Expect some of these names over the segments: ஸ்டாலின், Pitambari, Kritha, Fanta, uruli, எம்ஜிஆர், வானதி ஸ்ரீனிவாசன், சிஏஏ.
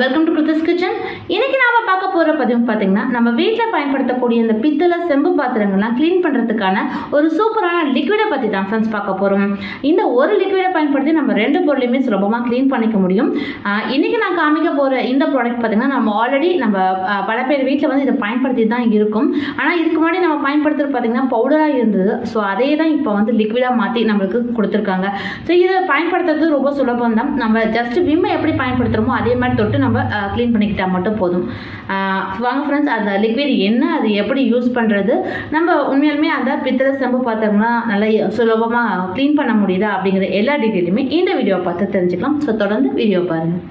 Welcome to Kritha's Kitchen. இன்னைக்கு நாம பார்க்க போற பதிவு பாத்தீங்கன்னா நம்ம வீட்ல பயன்படுத்தக்கூடிய இந்த பித்தள செம்பு பாத்திரங்களை க்ளீன் பண்றதுக்கான ஒரு சூப்பரான லிக்விட பத்தி தான் फ्रेंड्स பார்க்க போறோம். இந்த ஒரு லிக்விட பயன்படுத்தி நம்ம ரெண்டு பொருளையுமே சுலபமா க்ளீன் பண்ணிக்க முடியும். இன்னைக்கு நான் காமிக்க போற இந்த ப்ராடக்ட் பாத்தீங்கன்னா நம்ம ஆல்ரெடி நம்ம பல பேர் வீட்ல வந்து இத பயன்படுத்தி தான் இருக்கும். ஆனா இதுக்கு முன்னாடி நம்ம பயன்படுத்துற பாத்தீங்கன்னா பவுடரா இருந்தது. சோ அதே தான் இப்போ வந்து லிக்விடா மாத்தி நமக்கு கொடுத்திருக்காங்க. சோ இத பயன்படுத்துறது ரொம்ப சுலபம் தான். நம்ம ஜஸ்ட் விம் எப்படி பயன்படுத்துறோமோ அதே மாதிரி தொட்டு நம்ம க்ளீன் பண்ணிக்கிட்டா மட்டும் போதும். வாங்க ஃப்ரெண்ட்ஸ், அந்த லிக்விட் என்ன, அது எப்படி யூஸ் பண்ணுறது, நம்ம உண்மையாலுமே அந்த பித்தளை செம்பு பார்த்தோம்னா நல்லா சுலபமாக க்ளீன் பண்ண முடியுதா அப்படிங்கிற எல்லா டீட்டெயிலுமே இந்த வீடியோவை பார்த்து தெரிஞ்சுக்கலாம். ஸோ தொடர்ந்து வீடியோ பாருங்கள்.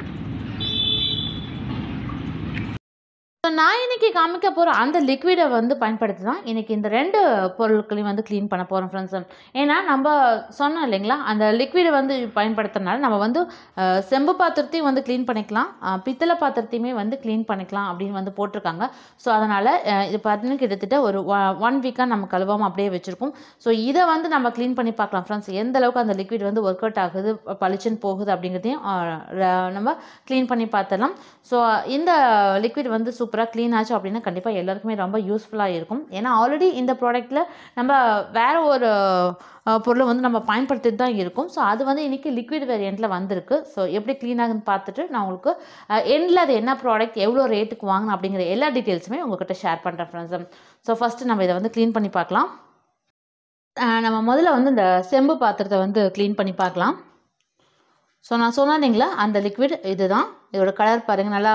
நான் இன்றைக்கி காமிக்க போகிற அந்த லிக்விடை வந்து பயன்படுத்தி தான் இன்றைக்கி இந்த ரெண்டு பொருட்களையும் வந்து க்ளீன் பண்ண போகிறோம் ஃப்ரெண்ட்ஸ். ஏன்னா நம்ம சொன்னோம் இல்லைங்களா, அந்த லிக்விடை வந்து பயன்படுத்துறதுனால நம்ம வந்து செம்பு பாத்திரத்தையும் வந்து க்ளீன் பண்ணிக்கலாம், பித்தளை பாத்திரத்தையுமே வந்து க்ளீன் பண்ணிக்கலாம் அப்படின்னு வந்து போட்டிருக்காங்க. ஸோ அதனால் இது பார்த்தீங்கன்னா கிட்டத்தட்ட ஒரு ஒன் வீக்காக நம்ம கழுவாமல் அப்படியே வச்சுருக்கோம். ஸோ இதை வந்து நம்ம க்ளீன் பண்ணி பார்க்கலாம் ஃப்ரெண்ட்ஸ், எந்த அளவுக்கு அந்த லிக்விட் வந்து ஒர்க் அவுட் ஆகுது, பளிச்சுன்னு போகுது அப்படிங்கிறதையும் நம்ம க்ளீன் பண்ணி பார்த்துடலாம். ஸோ இந்த லிக்விட் வந்து சூப்பர் க்ளீன் ஆச்சு அப்படின்னா கண்டிப்பாக எல்லாருக்குமே ரொம்ப யூஸ்ஃபுல்லாக இருக்கும். ஏன்னா ஆல்ரெடி இந்த ப்ராடக்ட்டில் நம்ம வேறு ஒரு பொருளை வந்து நம்ம பயன்படுத்திட்டு தான் இருக்கும். ஸோ அது வந்து இன்றைக்கி லிக்விட் வேரியண்ட்டில் வந்திருக்கு. ஸோ எப்படி க்ளீன் ஆகுதுன்னு பார்த்துட்டு நான் உங்களுக்கு எண்டில் அது என்ன ப்ராடக்ட், எவ்வளோ ரேட்டுக்கு வாங்கினேன் அப்படிங்கிற எல்லா டீட்டெயில்ஸுமே உங்கள்கிட்ட ஷேர் பண்ணுறேன் ஃப்ரெண்ட்ஸ். ஸோ ஃபஸ்ட்டு நம்ம இதை வந்து க்ளீன் பண்ணி பார்க்கலாம். நம்ம முதல்ல வந்து இந்த செம்பு பாத்திரத்தை வந்து க்ளீன் பண்ணி பார்க்கலாம். ஸோ நான் சொன்னேன் இல்லைங்களா, அந்த லிக்விட் இது தான். இதோட கலர் பாருங்கள், நல்லா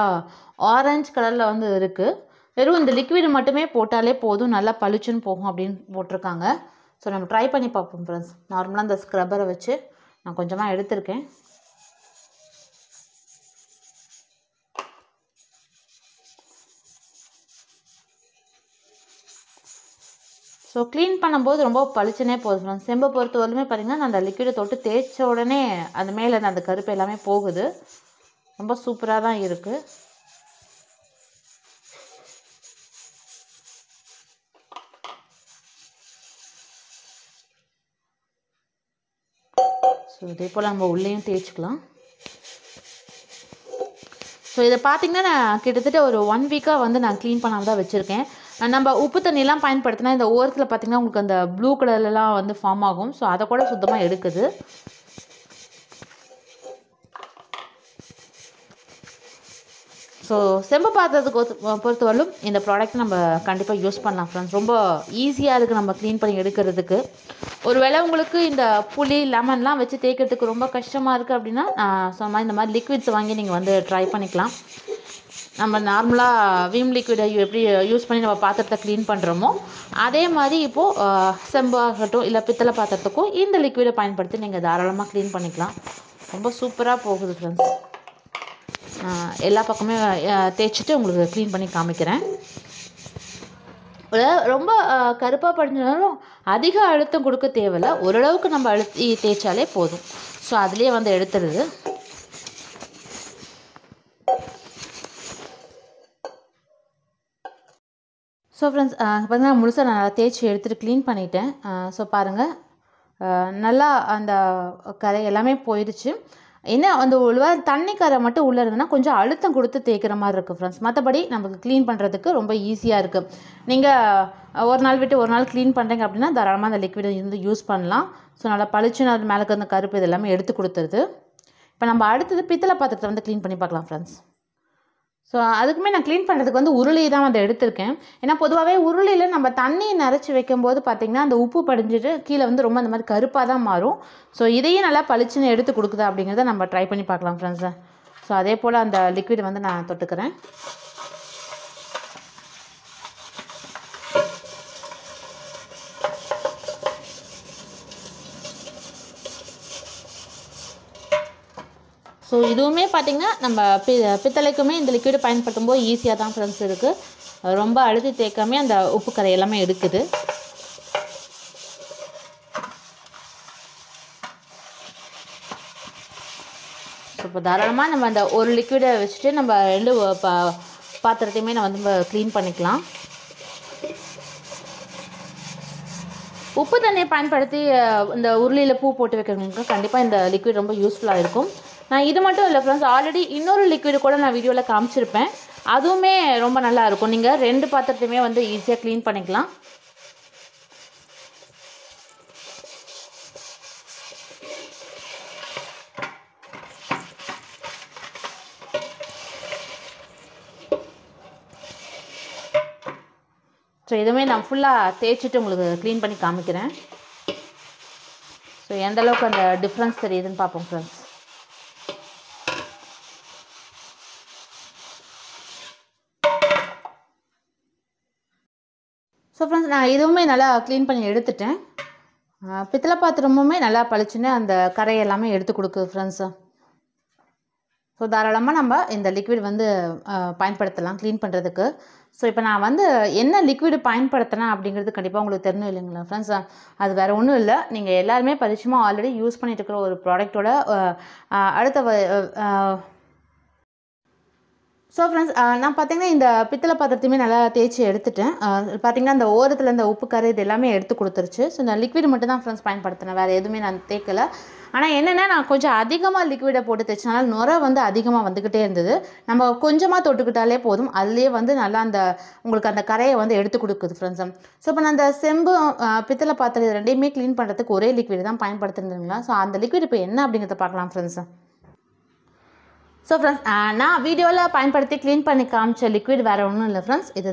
ஆரஞ்சு கலரில் வந்து இருக்குது. வெறும் இந்த லிக்விட் மட்டுமே போட்டாலே போதும், நல்லா பளிச்சுன்னு போகும் அப்படின்னு போட்டிருக்காங்க. ஸோ நம்ம ட்ரை பண்ணி பார்ப்போம் ஃப்ரெண்ட்ஸ். நார்மலாக இந்த ஸ்க்ரப்பரை வச்சு நான் கொஞ்சமாக எடுத்திருக்கேன். ஸோ க்ளீன் பண்ணும்போது ரொம்ப பளிச்சுனே போகுது ஃப்ரெண்ட்ஸ். செம்பை பொறுத்தவரையிலுமே பார்த்திங்கன்னா நான் அந்த லிக்விடை தொட்டு தேய்ச்ச உடனே அந்த மேலே அந்த கருப்பு எல்லாமே போகுது. ரொம்ப சூப்பராக தான் இருக்குது. ஸோ இதே போல் நம்ம உள்ளேயும் தேய்ச்சிக்கலாம். ஸோ இதை பார்த்திங்கன்னா நான் கிட்டத்தட்ட ஒரு ஒன் வீக்காக வந்து நான் க்ளீன் பண்ணாமல் தான் வச்சுருக்கேன். நம்ம உப்பு தண்ணியெலாம் பயன்படுத்தினா இந்த ஓரத்தில் பார்த்திங்கன்னா உங்களுக்கு அந்த ப்ளூ கலர்லாம் வந்து ஃபார்ம் ஆகும். ஸோ அதை கூட சுத்தமாக எடுக்குது. ஸோ செம்பு பாத்திரத்துக்கு பொறுத்தவரையிலும் இந்த ப்ராடக்ட் நம்ம கண்டிப்பாக யூஸ் பண்ணலாம் ஃப்ரெண்ட்ஸ். ரொம்ப ஈஸியாக இருக்குது நம்ம க்ளீன் பண்ணி எடுக்கிறதுக்கு. ஒருவேளை உங்களுக்கு இந்த புளி லெமன்லாம் வச்சு தேய்க்கிறதுக்கு ரொம்ப கஷ்டமாக இருக்குது அப்படின்னா நான் சொன்ன இந்த மாதிரி லிக்விட்ஸ் வாங்கி நீங்கள் வந்து ட்ரை பண்ணிக்கலாம். நம்ம நார்மலாக விம் லிக்விடை எப்படி யூஸ் பண்ணி நம்ம பாத்திரத்தை க்ளீன் பண்ணுறோமோ அதே மாதிரி இப்போது செம்பாகட்டும் இல்லை பித்தளை பாத்திரத்துக்கும் இந்த லிக்விடை பயன்படுத்தி நீங்கள் தாராளமாக க்ளீன் பண்ணிக்கலாம். ரொம்ப சூப்பராக போகுது ஃப்ரெண்ட்ஸ். எல்லா பக்கமே தேய்ச்சிட்டு உங்களுக்கு க்ளீன் பண்ணி காமிக்கிறேன். ரொம்ப கருப்பாக படிஞ்சாலும் அதிக அழுத்தம் கொடுக்க தேவையில்லை, ஓரளவுக்கு நம்ம அழுத்தி தேய்ச்சாலே போதும். ஸோ அதுலேயே வந்து எடுத்துடுது. ஸோ ஃப்ரெண்ட்ஸ் பார்த்திங்கன்னா முழுசாக நான் நல்லா தேய்ச்சி எடுத்துகிட்டு க்ளீன் பண்ணிட்டேன். ஸோ பாருங்கள், நல்லா அந்த கரை எல்லாமே போயிடுச்சு. என்ன அந்த உள்ள தண்ணி கரை மட்டும் உள்ளே இருந்ததுன்னா கொஞ்சம் அழுத்தம் கொடுத்து தேய்க்கிற மாதிரி இருக்குது ஃப்ரெண்ட்ஸ். மற்றபடி நமக்கு க்ளீன் பண்ணுறதுக்கு ரொம்ப ஈஸியாக இருக்குது. நீங்கள் ஒரு நாள் விட்டு ஒரு நாள் க்ளீன் பண்ணுறீங்க அப்படின்னா தாராளமாக அந்த லிக்விடை வந்து யூஸ் பண்ணலாம். ஸோ நல்லா பளிச்சுன்னு அது மேலே இருந்த கருப்பு இதெல்லாமே எடுத்து கொடுத்துருது. இப்போ நம்ம அடுத்தது பித்தளை பாத்திரத்தை வந்து க்ளீன் பண்ணி பார்க்கலாம் ஃப்ரெண்ட்ஸ். ஸோ அதுக்குமே நான் க்ளீன் பண்ணுறதுக்கு வந்து உருளி தான் வந்து எடுத்திருக்கேன். ஏன்னா பொதுவாகவே உருளியில் நம்ம தண்ணியை நிறச்சி வைக்கும்போது பார்த்திங்கன்னா அந்த உப்பு படிஞ்சிட்டு கீழே வந்து ரொம்ப அந்த மாதிரி கருப்பாக தான் மாறும். ஸோ இதையும் நல்லா பளிச்சுன்னு எடுத்து கொடுக்குது அப்படிங்கிறத நம்ம ட்ரை பண்ணி பார்க்கலாம் ஃப்ரெண்ட்ஸ். ஸோ அதே போல் அந்த லிக்விட் வந்து நான் தொட்டுக்கிறேன். ஸோ இதுவுமே பார்த்திங்கன்னா நம்ம பித்தளைக்குமே இந்த லிக்விடு பயன்படுத்தும் போது ஈஸியாக தான் ஃப்ரெண்ட்ஸ் இருக்குது. ரொம்ப அழுத்தி தேய்க்காமே அந்த உப்பு கரை எல்லாமே எடுக்குது. ஸோ இப்போ தாராளமாக நம்ம அந்த ஒரு லிக்விடை வச்சுட்டு நம்ம ரெண்டு பாத்திரத்தையுமே நம்ம வந்து க்ளீன் பண்ணிக்கலாம். உப்பு தண்ணியை பயன்படுத்தி இந்த உருளியில் பூ போட்டு வைக்கிறவங்களுக்கு கண்டிப்பாக இந்த லிக்விட் ரொம்ப யூஸ்ஃபுல்லாக இருக்கும். நான் இது மட்டும் இல்ல फ्रेंड्स ஆல்ரெடி இன்னொரு liquid கூட நான் வீடியோல காமிச்சிருப்பேன் அதுவுமே ரொம்ப நல்லா இருக்கும் நீங்க ரெண்டு பாத்திரத்தையுமே வந்து ஈஸியா க்ளீன் பண்ணிக்கலாம் So, I will clean it clean it. So, I will see the difference. So, friends, I will clean it. I will clean it. So, the liquid clean So, if you have a liquid, you can use the liquid. Friends, that's why you already use the product. So, friends, நான் பாத்தீங்கன்னா இந்த பித்தளை பாத்திரத்தையே நல்லா தேய்ச்சி எடுத்துட்டேன். பாத்தீங்கன்னா அந்த ஓரத்துல அந்த உப்பு கறை இதெல்லாம் எடுத்து கொடுத்துருச்சு. சோ நான் liquid மட்டும் தான் फ्रेंड्स பயன்படுத்துறேன். வேற எதுமே நான் தேய்க்கல. ஆனா என்னன்னா நான் கொஞ்சம் அதிகமா liquid-ஐ போட்டு தேய்ச்சனால நுரை வந்து அதிகமா வந்துட்டே இருந்தது. நம்ம கொஞ்சமா தொட்டுக்கிட்டாலே போதும். அதுலயே வந்து நல்லா அந்த உங்களுக்கு அந்த கறையை வந்து எடுத்து கொடுக்குது फ्रेंड्स. சோ இப்ப நான் அந்த செம்பு பித்தளை பாத்திரம் ரெண்டையுமே க்ளீன் பண்றதுக்கு ஒரே liquid தான் பயன்படுத்துறேன்ங்களா. சோ அந்த liquid இப்ப என்ன அப்படிங்கறத பார்க்கலாம் friends. So friends, na video la payanpaduthi clean panni kaamicha liquid vera onnum illa friends. Idu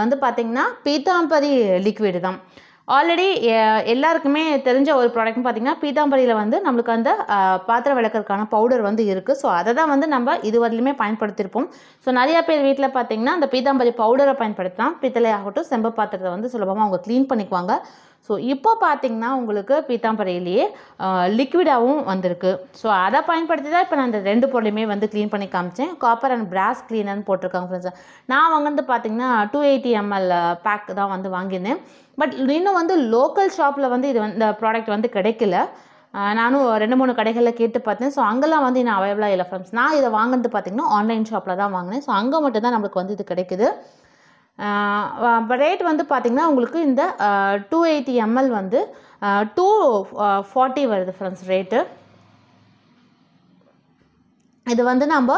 vandu pathina pitambari liquid dhaan. Already ellarkume therinja or product pathina pitambari la vandu namakku andha paatram velakkarana powder vandu irukku. So adha dhaan vandu namba iduvariyume payanpaduthiruppom. So nariya per veetla pathina andha pitambari powder ah payanpaduthaan pithalai agattu semba paatratha vandu sulabama avanga clean pannikkuvaanga. So இப்போ பாத்தீங்கன்னா உங்களுக்கு பீதாம்பரையிலே லிக்விடாவும் வந்திருக்கு so அத பயன்படுத்தி தான் இப்போ நான் இந்த ரெண்டு பொருளையுமே வந்து க்ளீன் பண்ணி காமிச்சேன் காப்பர் அண்ட் brass cleaner போட்டுருக்கேன் फ्रेंड्स நான் வாங்குனது பாத்தீங்கன்னா 280 ml பேக் தான் வந்து வாங்கினேன் பட் இன்னும் வந்து லோக்கல் ஷாப்ல வந்து இது இந்த ப்ராடக்ட் வந்து கிடைக்கல நானும் ரெண்டு மூணு கடைகளல கேட்டு பார்த்தேன் சோ அங்கலாம் வந்து இது அவைலபிளா இல்ல फ्रेंड्स நான் இத வாங்குனது பாத்தீங்கன்னா ஆன்லைன் ஷாப்ல தான் வாங்குனேன் சோ அங்க மட்டும் தான் நமக்கு வந்து இது கிடைக்குது rate வந்து பாத்தீங்கன்னா உங்களுக்கு இந்த 280 ml வந்து 240 வருது फ्रेंड्स ரேட் இது வந்து நம்ம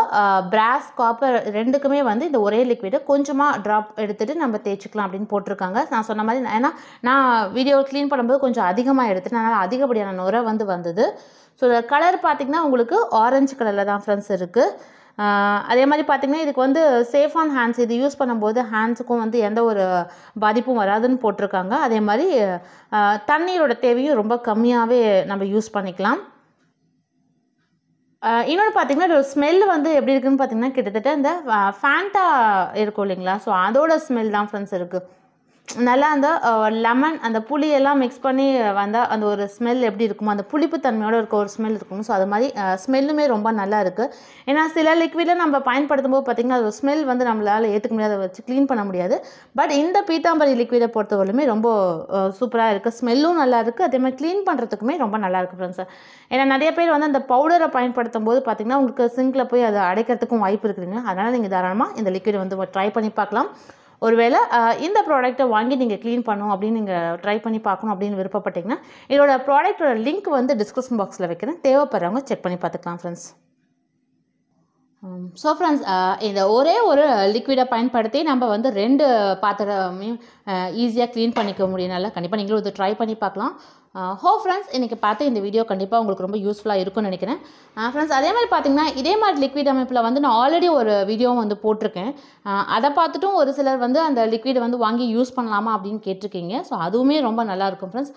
brass copper ரெண்டுக்குமே வந்து இந்த ஒரே liquid கொஞ்சமா drop எடுத்துட்டு நம்ம தேய்ச்சிக்கலாம் அப்படினு போட்டுருக்காங்க நான் சொன்ன மாதிரி ஏனா நான் வீடியோ clean பண்ணும்போது கொஞ்சம் அதிகமா எடுத்துட்டேன் அதனால அதிகப்படியான நுரை வந்து வந்தது சோ கலர் பாத்தீங்கன்னா உங்களுக்கு orange கலர்ல தான் फ्रेंड्स இருக்கு அதே மாதிரி பாத்தீங்கன்னா இதுக்கு வந்து சேஃப் ஆன் ஹேண்ட்ஸ் இது யூஸ் பண்ணும்போது ஹேண்ட்ஸ்க்கும் வந்து எந்த ஒரு பாதிப்பும் வராதுன்னு போட்டுருக்காங்க அதே மாதிரி தண்ணீரோட தேவையும் ரொம்ப கம்மியாவே நம்ம யூஸ் பண்ணிக்கலாம் இன்னொரு பாத்தீங்கன்னா ஒரு ஸ்மெல் வந்து எப்படி இருக்குன்னு பாத்தீங்கன்னா கிட்டத்தட்ட அந்த ஃபேண்டா இருக்கும்லீங்களா சோ அதோட ஸ்மெல் தான் फ्रेंड्स இருக்கு நல்லா அந்த லெமன் அந்த புளி எல்லாம் mix பண்ணி வந்தா அந்த ஒரு ஸ்மெல் எப்படி இருக்கும் அந்த புளிப்பு தன்மையோட இருக்க ஒரு ஸ்மெல் இருக்கும் சோ அது மாதிரி ஸ்மெல்லுமே ரொம்ப நல்லா இருக்கு ஏனா சில liquidல நம்ம பயன்படுத்தும்போது பாத்தீங்கன்னா அந்த ஸ்மெல் வந்து நம்மளால ஏத்துக்க முடியாத வச்சு க்ளீன் பண்ண முடியாது பட் இந்த பீதாம்பரி liquidல போடுறதுலமே ரொம்ப சூப்பரா இருக்கு ஸ்மெல்லும் நல்லா இருக்கு அதே மாதிரி க்ளீன் பண்றதுக்குமே ரொம்ப நல்லா இருக்கு फ्रेंड्स ஏனா நிறைய பேர் வந்து அந்த பவுடரை பயன்படுத்தும்போது பாத்தீங்கன்னா உங்களுக்கு சிங்க்ல போய் அது அடைக்கிறதுக்கு வாய்ப்பு இருக்குங்க அதனால நீங்க தாராளமா இந்த liquid வந்து ட்ரை பண்ணி பார்க்கலாம் ஒருவேளை இந்த ப்ராடக்ட்ட வாங்கி நீங்க க்ளீன் பண்ணனும் அப்படி நீங்க ட்ரை பண்ணி பார்க்கணும் அப்படி விருப்பப்பட்டீங்கன்னா இதோட ப்ராடக்ட்டோட லிங்க் வந்து டிஸ்கிரிப்ஷன் பாக்ஸ்ல வைக்கிறேன் தேவைப்படுறவங்க செக் பண்ணி பார்த்துக்கலாம் फ्रेंड्स சோ फ्रेंड्स இந்த ஒரே ஒரு liquid-ஐ பயன்படுத்தி நம்ம வந்து ரெண்டு பாத்திரமே ஈஸியா க்ளீன் பண்ணிக்க முடியனால கண்டிப்பா நீங்களும் இத ட்ரை பண்ணி பார்க்கலாம் hope friends இன்னைக்கு பார்த்த இந்த வீடியோ கண்டிப்பா உங்களுக்கு ரொம்ப யூஸ்ஃபுல்லா இருக்கும்னு நினைக்கிறேன் friends அதே மாதிரி பாத்தீங்கன்னா இதே மாதிரி liquid அமைப்புல வந்து நான் ஆல்ரெடி ஒரு வீடியோ வந்து போட்டுருக்கேன் அத பார்த்துட்டும் ஒரு சிலர் வந்து அந்த liquid வந்து வாங்கி யூஸ் பண்ணலாமா அப்படினு கேட்டிருக்கீங்க சோ அதுவுமே ரொம்ப நல்லா இருக்கும் friends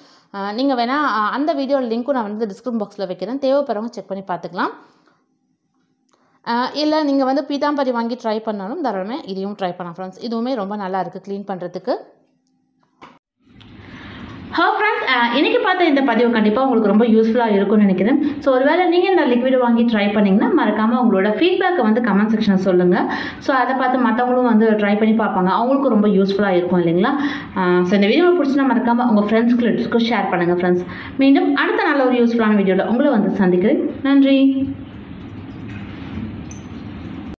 நீங்க வேணா அந்த வீடியோ லிங்க்கும் நான் வந்து டிஸ்கிரிப்ஷன் பாக்ஸ்ல வைக்கிறேன் தேவைப்படுறவங்க செக் பண்ணி பார்த்துக்கலாம் இல்ல நீங்க வந்து பீதாம்பரி வாங்கி ட்ரை பண்ணாலும் தாராளமா இதையும் ட்ரை பண்ணலாம் फ्रेंड्स இதுவுமே ரொம்ப நல்லா இருக்கு க்ளீன் பண்றதுக்கு ஹோ फ्रेंड्स இன்னைக்கு பார்த்த இந்த பதிவு கண்டிப்பா உங்களுக்கு ரொம்ப யூஸ்ஃபுல்லா இருக்கும்னு நினைக்கிறேன் சோ ஒருவேளை நீங்க இந்த liquid வாங்கி ட்ரை பண்ணீங்கன்னா மறக்காம உங்களோட feedback வந்து கமெண்ட் செக்ஷன்ல சொல்லுங்க சோ அத பார்த்து மத்தவங்களும் வந்து ட்ரை பண்ணி பாப்பாங்க அவங்களுக்கு ரொம்ப யூஸ்ஃபுல்லா இருக்கும் இல்லீங்களா சோ இந்த வீடியோ பிடிச்சா மறக்காம உங்க ஃப்ரெண்ட்ஸ்க்கு ஷேர் பண்ணுங்க फ्रेंड्स மீண்டும் அடுத்த நல்ல ஒரு யூஸ்ஃபுல்லான வீடியோல உங்களை வந்து சந்திக்கிறேன் நன்றி